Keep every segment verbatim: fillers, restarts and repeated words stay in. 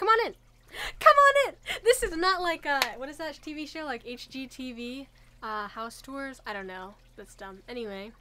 Come on in. Come on in. This is not like, uh, what is that T V show? Like H G T V, uh, house tours? I don't know. That's dumb. Anyway,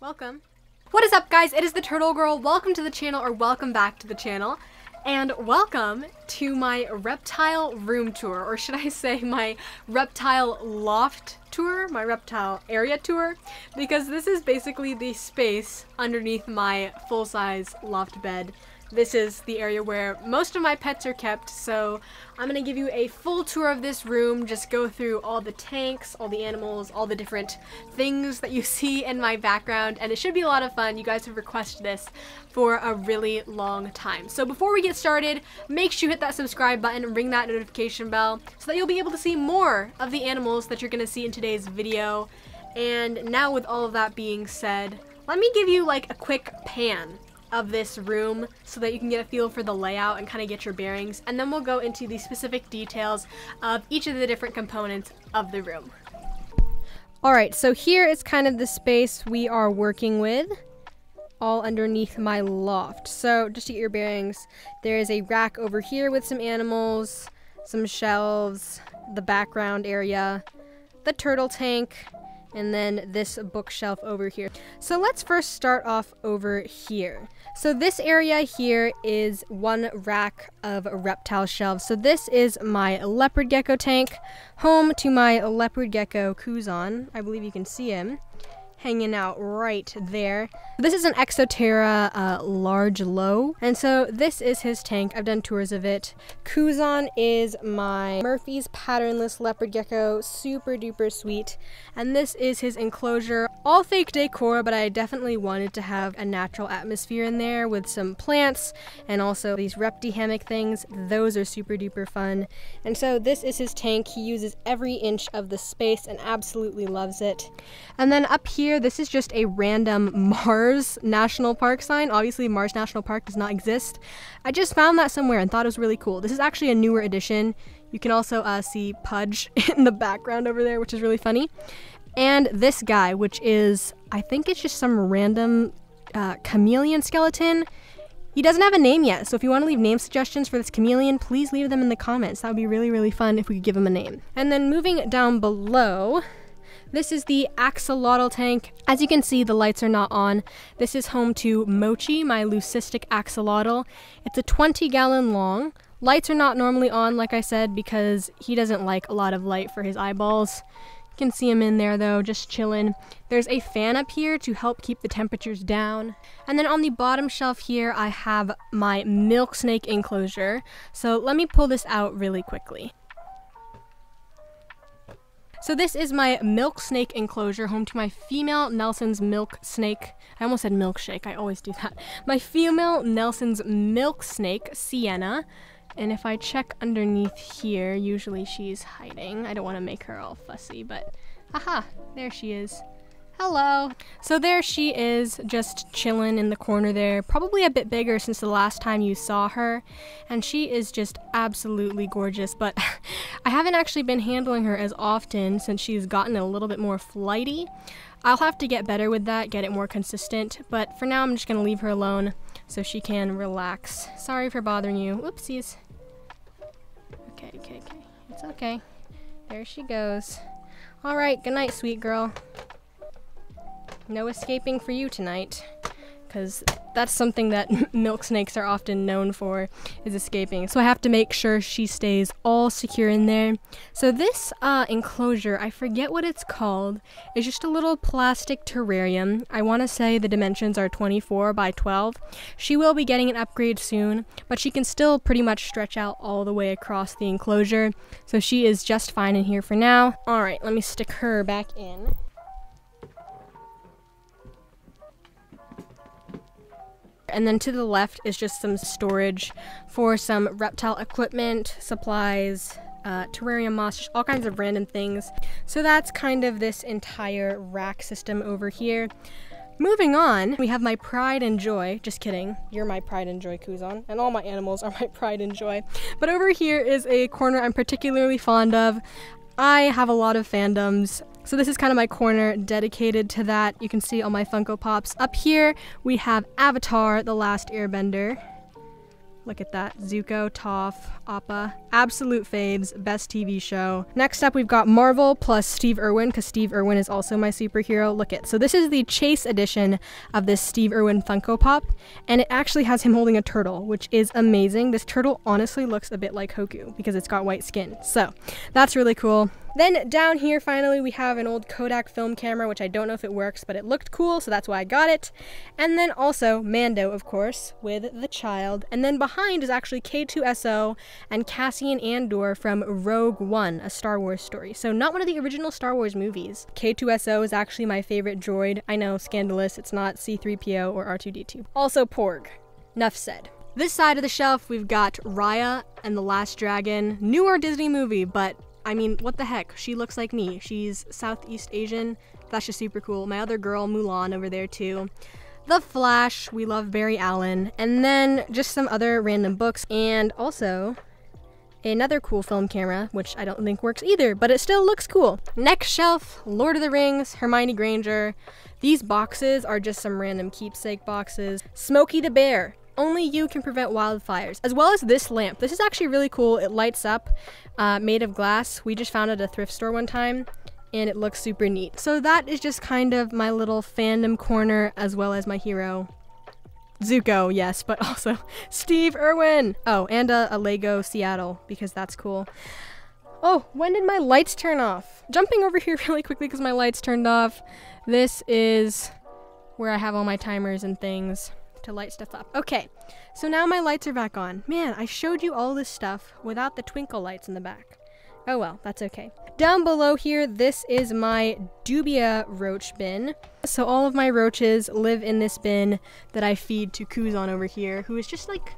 welcome. What is up, guys? It is the Turtle Girl. Welcome to the channel, or welcome back to the channel. And welcome to my reptile room tour, or should I say my reptile loft tour, my reptile area tour, because this is basically the space underneath my full-size loft bed. This is the area where most of my pets are kept, so I'm gonna give you a full tour of this room, just go through all the tanks, all the animals, all the different things that you see in my background, and it should be a lot of fun. You guys have requested this for a really long time. So before we get started, make sure you hit that subscribe button and ring that notification bell so that you'll be able to see more of the animals that you're gonna see in today's video. And now with all of that being said, let me give you like a quick pan of this room so that you can get a feel for the layout and kind of get your bearings, and then we'll go into the specific details of each of the different components of the room. All right, so here is kind of the space we are working with, all underneath my loft. So just to get your bearings, there is a rack over here with some animals, some shelves, the background area, the turtle tank, and then this bookshelf over here. So let's first start off over here. So this area here is one rack of reptile shelves. So this is my leopard gecko tank, home to my leopard gecko Kuzon. I believe you can see him hanging out right there. This is an ExoTerra uh, large low, and so this is his tank. I've done tours of it. Kuzon is my Murphy's patternless leopard gecko, super duper sweet, and this is his enclosure. All fake decor, but I definitely wanted to have a natural atmosphere in there with some plants and also these repti hammock things. Those are super duper fun. And so this is his tank. He uses every inch of the space and absolutely loves it. And then up here, this is just a random Mars National Park sign. Obviously, Mars National Park does not exist. I just found that somewhere and thought it was really cool. This is actually a newer edition. You can also uh, see Pudge in the background over there, which is really funny. And this guy, which is, I think it's just some random uh, chameleon skeleton. He doesn't have a name yet, so if you want to leave name suggestions for this chameleon, please leave them in the comments. That would be really, really fun if we could give him a name. And then moving down below, this is the axolotl tank. As you can see, the lights are not on. This is home to Mochi, my leucistic axolotl. It's a twenty gallon long. Lights are not normally on, like I said, because he doesn't like a lot of light for his eyeballs. You can see him in there though, just chilling. There's a fan up here to help keep the temperatures down. And then on the bottom shelf here, I have my milk snake enclosure. So let me pull this out really quickly. So this is my milk snake enclosure, home to my female Nelson's milk snake. I almost said milkshake, I always do that. My female Nelson's milk snake, Sienna. And if I check underneath here, usually she's hiding. I don't want to make her all fussy, but aha, there she is. Hello. So there she is, just chilling in the corner there, probably a bit bigger since the last time you saw her, and she is just absolutely gorgeous, but I haven't actually been handling her as often since she's gotten a little bit more flighty. I'll have to get better with that, get it more consistent, but for now I'm just gonna leave her alone so she can relax. Sorry for bothering you. Whoopsies. Okay, okay, okay. It's okay. There she goes. All right, good night, sweet girl. No escaping for you tonight, because that's something that milk snakes are often known for, is escaping. So I have to make sure she stays all secure in there. So this uh, enclosure, I forget what it's called, is just a little plastic terrarium. I want to say the dimensions are twenty-four by twelve. She will be getting an upgrade soon, but she can still pretty much stretch out all the way across the enclosure. So she is just fine in here for now. All right, let me stick her back in. And then to the left is just some storage for some reptile equipment, supplies, uh, terrarium moss, all kinds of random things. So that's kind of this entire rack system over here. Moving on, we have my pride and joy. Just kidding. You're my pride and joy, Kuzon. And all my animals are my pride and joy. But over here is a corner I'm particularly fond of. I have a lot of fandoms. So this is kind of my corner dedicated to that. You can see all my Funko Pops. Up here, we have Avatar, The Last Airbender. Look at that. Zuko, Toph, Appa. Absolute faves. Best T V show. Next up, we've got Marvel plus Steve Irwin, because Steve Irwin is also my superhero. Look at. So this is the Chase edition of this Steve Irwin Funko Pop, and it actually has him holding a turtle, which is amazing. This turtle honestly looks a bit like Hoku because it's got white skin. So that's really cool. Then down here, finally, we have an old Kodak film camera, which I don't know if it works, but it looked cool, so that's why I got it. And then also Mando, of course, with the child. And then behind is actually K two S O and Cassian Andor from Rogue One, a Star Wars story. So not one of the original Star Wars movies. K two S O is actually my favorite droid. I know, scandalous. It's not C three P O or R two D two. Also Porg. Nuff said. This side of the shelf, we've got Raya and the Last Dragon. Newer Disney movie, but I mean, what the heck? She looks like me. She's Southeast Asian. That's just super cool. My other girl, Mulan, over there too. The Flash. We love Barry Allen. And then just some other random books. And also another cool film camera, which I don't think works either, but it still looks cool. Next shelf, Lord of the Rings, Hermione Granger. These boxes are just some random keepsake boxes. Smoky the Bear. Only you can prevent wildfires, as well as this lamp. This is actually really cool. It lights up, uh, made of glass. We just found it at a thrift store one time, and it looks super neat. So that is just kind of my little fandom corner, as well as my hero, Zuko, yes, but also Steve Irwin. Oh, and a, a Lego Seattle, because that's cool. Oh, when did my lights turn off? Jumping over here really quickly because my lights turned off. This is where I have all my timers and things to light stuff up. Okay, so now my lights are back on. Man, I showed you all this stuff without the twinkle lights in the back. Oh well, that's okay. Down below here, this is my Dubia roach bin. So all of my roaches live in this bin that I feed to Kuzon over here, who is just like,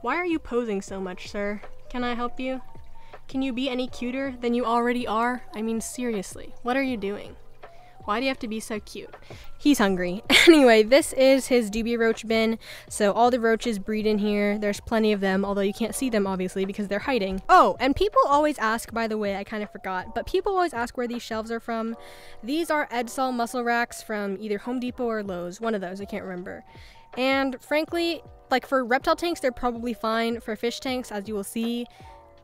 why are you posing so much, sir? Can I help you? Can you be any cuter than you already are? I mean, seriously, what are you doing? Why do you have to be so cute? He's hungry. Anyway, this is his Dubia roach bin. So all the roaches breed in here. There's plenty of them, although you can't see them obviously because they're hiding. Oh, and people always ask, by the way, I kind of forgot, but people always ask where these shelves are from. These are Edsol muscle racks from either Home Depot or Lowe's. One of those, I can't remember. And frankly, like for reptile tanks, they're probably fine. For fish tanks, as you will see,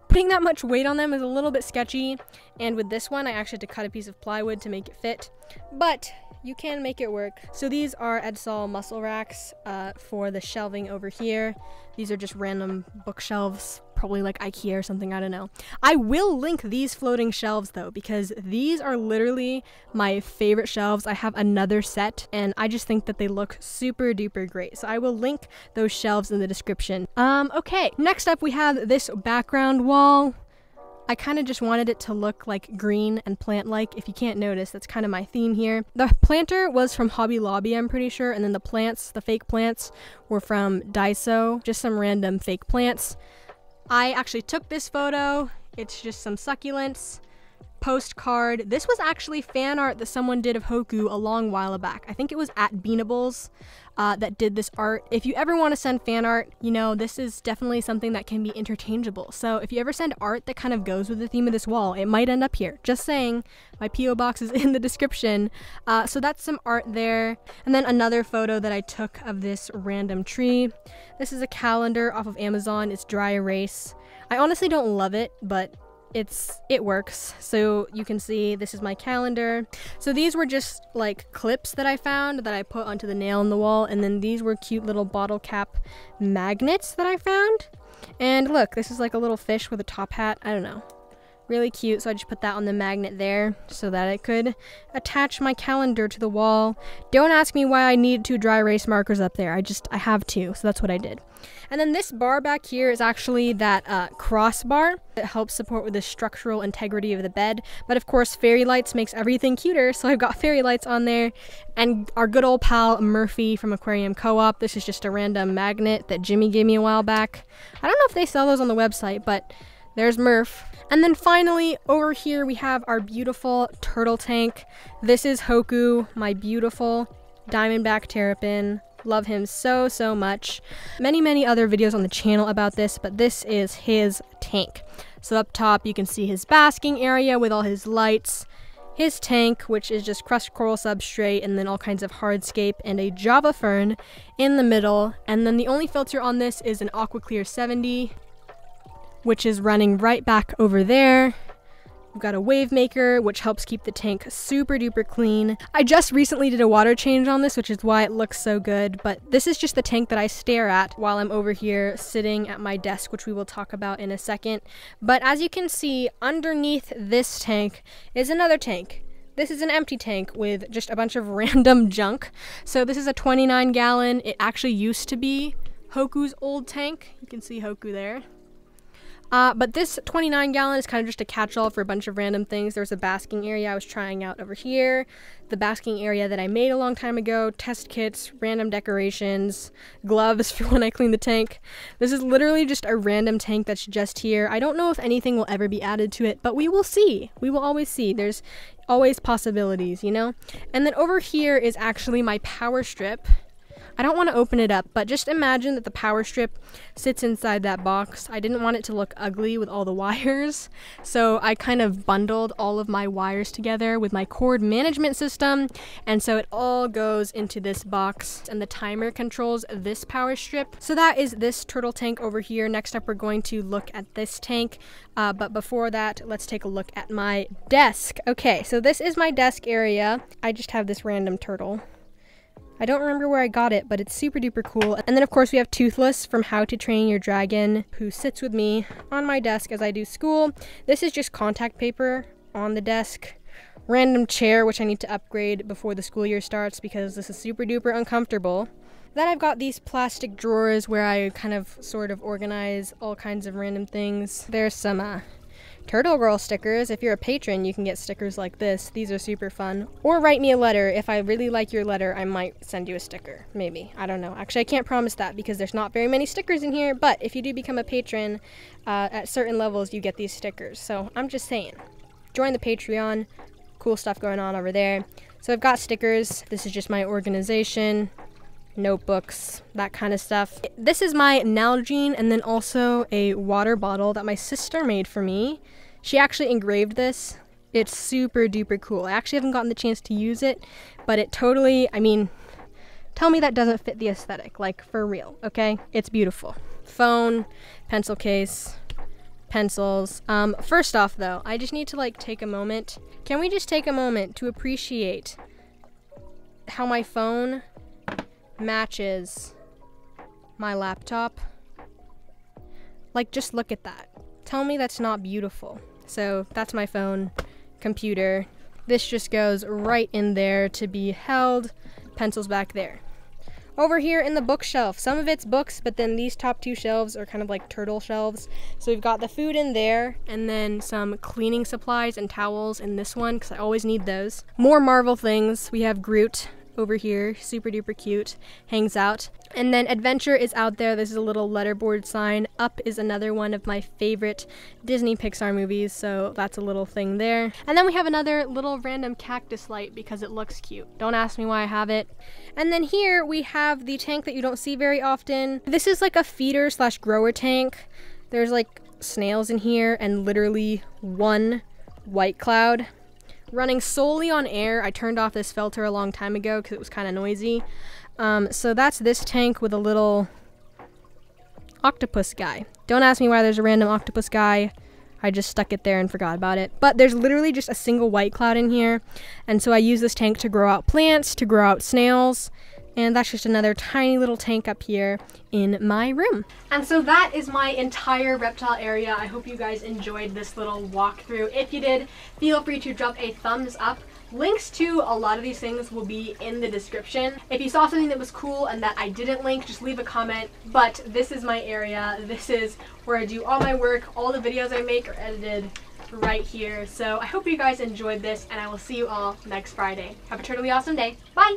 putting that much weight on them is a little bit sketchy, and with this one I actually had to cut a piece of plywood to make it fit, but you can make it work. So these are Edsol muscle racks uh, for the shelving over here. These are just random bookshelves, probably like IKEA or something, I don't know. I will link these floating shelves though, because these are literally my favorite shelves. I have another set and I just think that they look super duper great. So I will link those shelves in the description. Um, okay, next up we have this background wall. I kind of just wanted it to look like green and plant-like. If you can't notice, that's kind of my theme here. The planter was from Hobby Lobby, I'm pretty sure, and then the plants, the fake plants, were from Daiso, just some random fake plants. I actually took this photo. It's just some succulents, postcard. This was actually fan art that someone did of Hoku a long while back. I think it was at Beanables uh, that did this art. If you ever want to send fan art, you know, this is definitely something that can be interchangeable. So if you ever send art that kind of goes with the theme of this wall, it might end up here. Just saying, my P O box is in the description. Uh, so that's some art there. And then another photo that I took of this random tree. This is a calendar off of Amazon. It's dry erase. I honestly don't love it, but It's, it works. So you can see this is my calendar. So these were just like clips that I found that I put onto the nail in the wall. And then these were cute little bottle cap magnets that I found. And look, this is like a little fish with a top hat. I don't know. Really cute. So I just put that on the magnet there so that I could attach my calendar to the wall. Don't ask me why I need two dry erase markers up there. I just, I have two. So that's what I did. And then this bar back here is actually that uh, crossbar that helps support with the structural integrity of the bed. But of course, fairy lights makes everything cuter. So I've got fairy lights on there, and our good old pal Murphy from Aquarium Co-op. This is just a random magnet that Jimmy gave me a while back. I don't know if they sell those on the website, but there's Murph. And then finally, over here, we have our beautiful turtle tank. This is Hoku, my beautiful diamondback terrapin. Love him so, so much. Many, many other videos on the channel about this, but this is his tank. So up top, you can see his basking area with all his lights. his tank, which is just crushed coral substrate and then all kinds of hardscape, and a Java fern in the middle. And then the only filter on this is an Aqua Clear seventy, which is running right back over there. We've got a wave maker, which helps keep the tank super duper clean. I just recently did a water change on this, which is why it looks so good, but this is just the tank that I stare at while I'm over here sitting at my desk, which we will talk about in a second. But as you can see, underneath this tank is another tank. This is an empty tank with just a bunch of random junk. So this is a twenty-nine gallon. It actually used to be Hoku's old tank. You can see Hoku there. Uh, but this twenty-nine gallon is kind of just a catch-all for a bunch of random things. There's a basking area I was trying out over here, the basking area that I made a long time ago, test kits, random decorations, gloves for when I clean the tank. This is literally just a random tank that's just here. I don't know if anything will ever be added to it, but we will see. We will always see. There's always possibilities, you know? And then over here is actually my power strip. I don't want to open it up, but just imagine that the power strip sits inside that box. I didn't want it to look ugly with all the wires, so I kind of bundled all of my wires together with my cord management system, and so it all goes into this box, and the timer controls this power strip. So that is this turtle tank over here. Next up, we're going to look at this tank, uh, but before that, let's take a look at my desk. Okay, so this is my desk area. I just have this random turtle. I don't remember where I got it, but it's super duper cool. And then of course we have Toothless from How to Train Your Dragon, who sits with me on my desk as I do school. This is just contact paper on the desk. Random chair, which I need to upgrade before the school year starts because this is super duper uncomfortable. Then I've got these plastic drawers where I kind of sort of organize all kinds of random things. There's some uh, Turtle Girl stickers. If you're a patron, you can get stickers like this. These are super fun. Or write me a letter. If I really like your letter, I might send you a sticker. Maybe. I don't know. Actually, I can't promise that because there's not very many stickers in here, but if you do become a patron, uh, at certain levels, you get these stickers. So I'm just saying. Join the Patreon. Cool stuff going on over there. So I've got stickers. This is just my organization. Notebooks, that kind of stuff. This is my Nalgene, and then also a water bottle that my sister made for me. She actually engraved this. It's super duper cool. I actually haven't gotten the chance to use it, but it totally, I mean, tell me that doesn't fit the aesthetic, like for real, okay? It's beautiful. Phone, pencil case, pencils. Um, first off though, I just need to like take a moment. Can we just take a moment to appreciate how my phone matches my laptop? Like, just look at that. Tell me that's not beautiful. So that's my phone, computer. This just goes right in there to be held. Pencils back there. Over here in the bookshelf, some of it's books, but then these top two shelves are kind of like turtle shelves. So we've got the food in there, and then some cleaning supplies and towels in this one, because I always need those. More Marvel things. We have Groot over here, super duper cute, hangs out. And then Adventure is out there. This is a little letterboard sign. Up is another one of my favorite Disney Pixar movies, so that's a little thing there. And then we have another little random cactus light because it looks cute. Don't ask me why I have it. And then here we have the tank that you don't see very often. This is like a feeder slash grower tank. There's like snails in here and literally one white cloud. Running solely on air. I turned off this filter a long time ago because it was kind of noisy. Um, so that's this tank with a little octopus guy. Don't ask me why there's a random octopus guy. I just stuck it there and forgot about it. But there's literally just a single white cloud in here. And so I use this tank to grow out plants, to grow out snails. And that's just another tiny little tank up here in my room. And so that is my entire reptile area. I hope you guys enjoyed this little walkthrough. If you did, feel free to drop a thumbs up. Links to a lot of these things will be in the description. If you saw something that was cool and that I didn't link, just leave a comment. But this is my area. This is where I do all my work. All the videos I make are edited right here. So I hope you guys enjoyed this, and I will see you all next Friday. Have a totally awesome day. Bye!